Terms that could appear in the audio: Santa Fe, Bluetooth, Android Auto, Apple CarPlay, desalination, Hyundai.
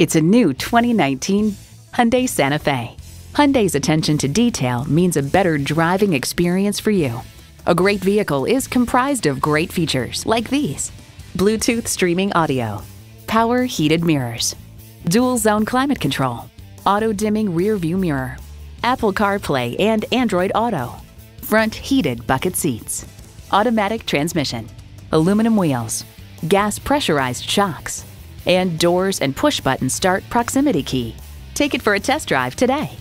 It's a new 2019 Hyundai Santa Fe. Hyundai's attention to detail means a better driving experience for you. A great vehicle is comprised of great features like these: Bluetooth streaming audio, power heated mirrors, dual zone climate control, auto dimming rear view mirror, Apple CarPlay and Android Auto, front heated bucket seats, automatic transmission, aluminum wheels, gas pressurized shocks, and doors and push button start proximity key. Take it for a test drive today.